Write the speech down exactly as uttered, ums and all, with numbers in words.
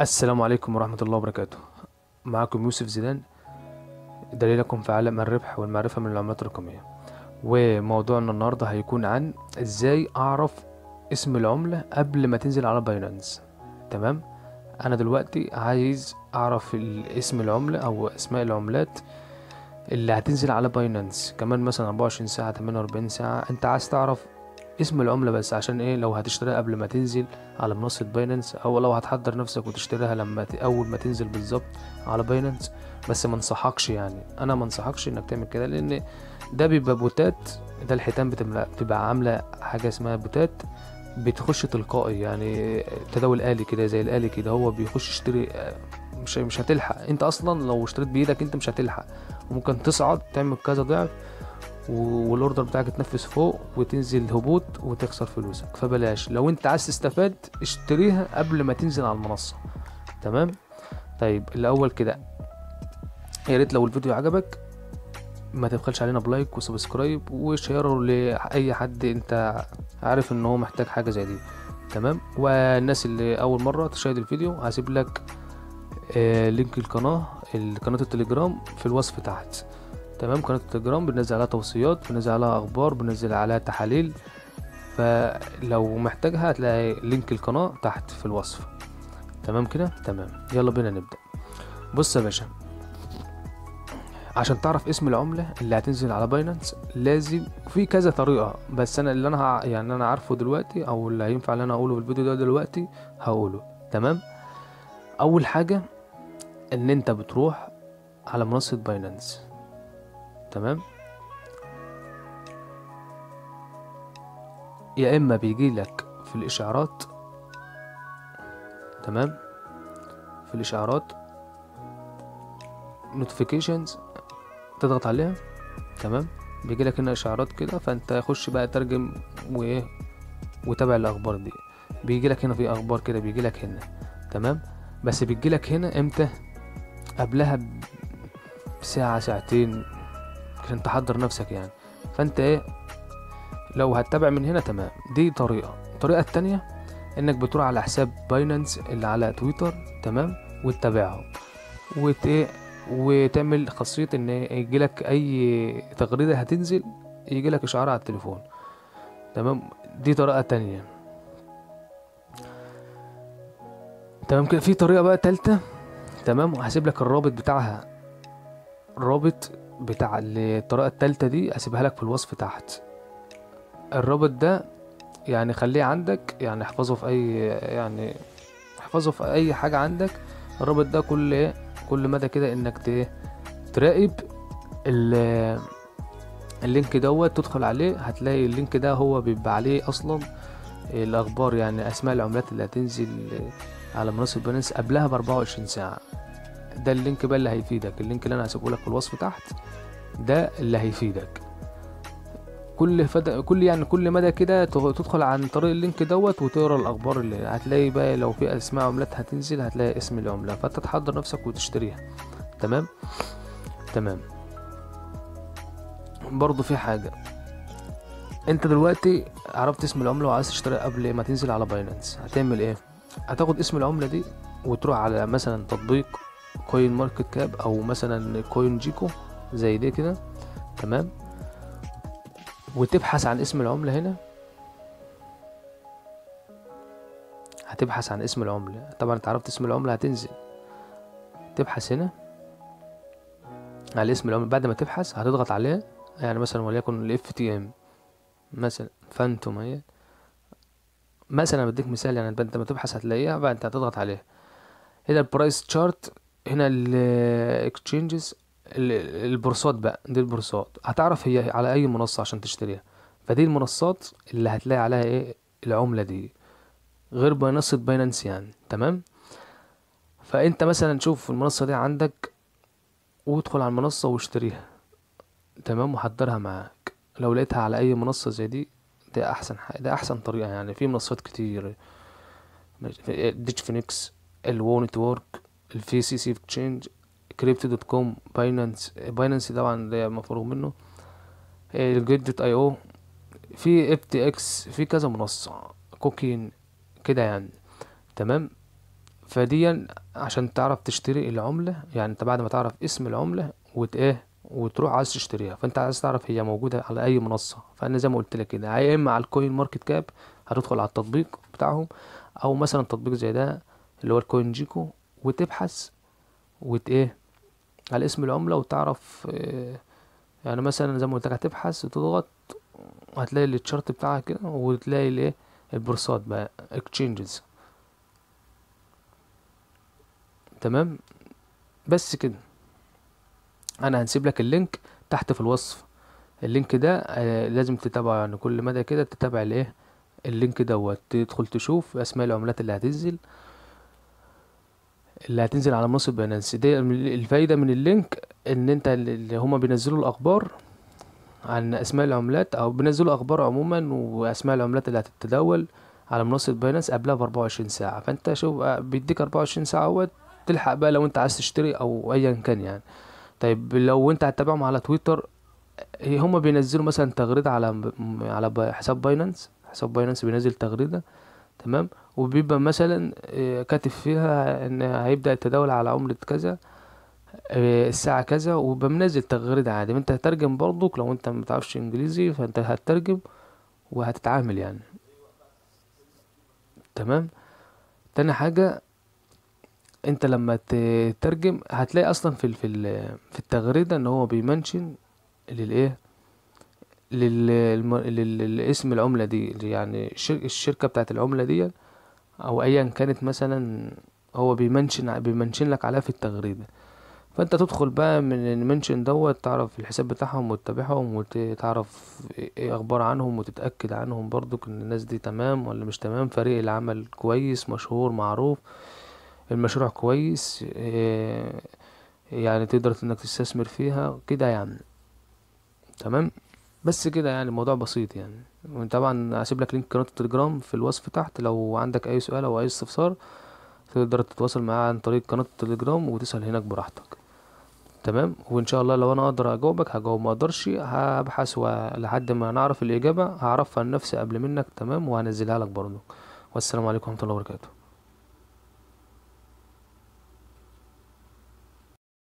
السلام عليكم ورحمة الله وبركاته. معكم يوسف زيدان، دليلكم في عالم الربح والمعرفة من العملات الرقمية. وموضوعنا النهاردة هيكون عن ازاي اعرف اسم العملة قبل ما تنزل على باينانس. تمام، انا دلوقتي عايز اعرف اسم العملة او اسماء العملات اللي هتنزل على باينانس كمان مثلا أربعة وعشرين ساعة ثمانية وأربعين ساعة. انت عايز تعرف اسم العملة بس، عشان ايه؟ لو هتشتريها قبل ما تنزل على منصة باينانس، او لو هتحضر نفسك وتشتريها لما اول ما تنزل بالظبط على باينانس. بس ما انصحكش، يعني انا ما انصحكش انك تعمل كده، لان ده بيبقى بوتات. ده الحيتان بتبقى عاملة حاجة اسمها بوتات، بتخش تلقائي، يعني تداول آلي كده، زي الآلي كده، هو بيخش يشتري. مش مش هتلحق انت اصلا، لو اشتريت بايدك انت مش هتلحق، وممكن تصعد تعمل كذا ضعف والاوردر بتاعك يتنفذ فوق وتنزل هبوط وتخسر فلوسك. فبلاش، لو انت عايز تستفاد اشتريها قبل ما تنزل على المنصه. تمام. طيب الاول كده، يا ريت لو الفيديو عجبك ما تبخلش علينا بلايك وسبسكرايب وشيره لاي حد انت عارف ان هو محتاج حاجه زي دي. تمام. والناس اللي اول مره تشاهد الفيديو، هسيب لك آه لينك القناه قناه التليجرام في الوصف تحت. تمام. قناة التليجرام بننزل عليها توصيات، بننزل عليها اخبار، بننزل عليها تحاليل، فلو محتاجها هتلاقي لينك القناة تحت في الوصف. تمام كده. تمام، يلا بينا نبدأ. بص يا باشا، عشان تعرف اسم العملة اللي هتنزل على باينانس لازم في كذا طريقة، بس انا اللي انا يعني انا عارفه دلوقتي، او اللي هينفع اللي انا اقوله في الفيديو ده دلوقتي هقوله. تمام. اول حاجة ان انت بتروح على منصة باينانس. تمام. يا اما بيجي لك في الاشعارات، تمام، في الاشعارات نوتيفيكيشنز تضغط عليها. تمام. بيجي لك هنا اشعارات كده، فانت خش بقى ترجم وايه وتابع الاخبار دي. بيجي لك هنا في اخبار كده، بيجي لك هنا. تمام. بس بيجي لك هنا امتى؟ قبلها بساعة ساعتين عشان تحضر نفسك يعني. فانت ايه، لو هتتابع من هنا. تمام. دي طريقة. الطريقة التانية انك بتروح على حساب باينانس اللي على تويتر. تمام. وتتابعهم وت ايه وتعمل خاصية ان يجيلك اي تغريدة هتنزل يجيلك اشعار على التليفون. تمام. دي طريقة تانية. تمام كده. في طريقة بقى تالتة. تمام. وهسيب لك الرابط بتاعها، الرابط بتاع الطريقة التالتة دي هسيبها لك في الوصف تحت. الرابط ده يعني خليه عندك، يعني احفظه في اي يعني احفظه في اي حاجة عندك. الرابط ده كل كل مدى كده انك تراقب اللينك دوت، تدخل عليه هتلاقي اللينك ده هو بيبقى عليه اصلا الاخبار، يعني اسماء العملات اللي هتنزل على منصة باينانس قبلها بأربعة وعشرين ساعة. ده اللينك بقى اللي هيفيدك، اللينك اللي انا هسيبه لك في الوصف تحت ده اللي هيفيدك. كل فد... كل يعني كل مدى كده تدخل عن طريق اللينك دوت وتقرا الاخبار اللي هتلاقي بقى. لو في اسماء عملات هتنزل هتلاقي اسم العمله، فانت تحضر نفسك وتشتريها. تمام. تمام. برضو في حاجه، انت دلوقتي عرفت اسم العمله وعايز تشتريها قبل ما تنزل على باينانس، هتعمل ايه؟ هتاخد اسم العمله دي وتروح على مثلا تطبيق كوين ماركت كاب، او مثلا كوين جيكو زي دي كده. تمام. وتبحث عن اسم العملة هنا، هتبحث عن اسم العملة. طبعا انت عرفت اسم العملة هتنزل، تبحث هنا على اسم العملة. بعد ما تبحث هتضغط عليها، يعني مثلا وليكن ال إف تي إم مثلا، فانتوم اهي مثلا، بديك مثال يعني. انت ما تبحث هتلاقيها، بعد انت هتضغط عليها. هنا البرايس تشارت، هنا الاكتشينجز، البورصات بقى، دي البورصات هتعرف هي على اي منصه عشان تشتريها. فدي المنصات اللي هتلاقي عليها ايه العمله دي، غير منصه باينانس يعني. تمام. فانت مثلا شوف المنصه دي عندك وادخل على المنصه واشتريها. تمام. وحضرها معاك. لو لقيتها على اي منصه زي دي، ده احسن حاجه، ده احسن طريقه يعني. في منصات كتير، ديتش، فينيكس، الو نتورك، الفي سي سي اكسشينج، كريبتي دوت كوم، باينانس باينانس طبعا ده مفروغ منه، الجيت دوت اي او، في افتي اكس، في كذا منصه، كوكين كده يعني. تمام. فدي عشان تعرف تشتري العملة، يعني انت بعد ما تعرف اسم العملة وايه وتروح عايز تشتريها، فانت عايز تعرف هي موجودة على اي منصة. فانا زي ما قلت لك كده، يا اما على الكوين ماركت كاب هتدخل على التطبيق بتاعهم، او مثلا تطبيق زي ده اللي هو الكوين جيكو، وتبحث وتايه على اسم العملة وتعرف إيه. يعني مثلا زي ما قلت لك هتبحث وتضغط هتلاقي التشارت بتاعها كده، وتلاقي الايه البورصات بقى اكتشينجز. تمام، بس كده. انا هنسيب لك اللينك تحت في الوصف، اللينك ده آه لازم تتابعه، يعني كل مدى كده تتابع الايه اللينك دوت، تدخل تشوف اسماء العملات اللي هتنزل اللي هتنزل على منصة باينانس. دي الفايدة من اللينك، ان انت اللي هما بينزلوا الاخبار عن اسماء العملات، او بينزلوا اخبار عموما واسماء العملات اللي هتتداول على منصة باينانس قبلها ب أربعة وعشرين ساعة. فانت شوف بيديك أربعة وعشرين ساعة اهوت تلحق بقى لو انت عايز تشتري او ايا كان يعني. طيب لو انت هتتابعهم على تويتر، هما بينزلوا مثلا تغريدة على على حساب باينانس، حساب باينانس بينزل تغريدة تمام، وبيبقى مثلا كاتب فيها ان هيبدأ التداول على عملة كذا الساعة كذا، وبمنزل تغريدة عادي. انت هترجم برضك لو انت متعرفش انجليزي، فانت هترجم وهتتعامل يعني. تمام. تاني حاجة، انت لما تترجم هتلاقي اصلا في في التغريدة ان هو بيمنشن للايه للاسم العملة دي، يعني الشركة بتاعت العملة دي او ايا كانت، مثلا هو بيمنشن بيمنشن لك عليها في التغريدة. فانت تدخل بقى من المنشن دوت تعرف الحساب بتاعهم وتتابعهم وتعرف ايه اخبار عنهم، وتتأكد عنهم برضك ان الناس دي تمام ولا مش تمام، فريق العمل كويس مشهور معروف، المشروع كويس يعني تقدر انك تستثمر فيها كده يعني. تمام، بس كده يعني، الموضوع بسيط يعني. وطبعا هسيب لك لينك قناة التليجرام في الوصف تحت، لو عندك اي سؤال او اي استفسار تقدر تتواصل معايا عن طريق قناة التليجرام وتسأل هناك براحتك. تمام، وان شاء الله لو انا اقدر اجاوبك هجاوب، ما اقدرش هبحث لحد ما نعرف الاجابة، هعرفها لنفسي قبل منك. تمام، وهنزلها لك برضو. والسلام عليكم ورحمة الله وبركاته.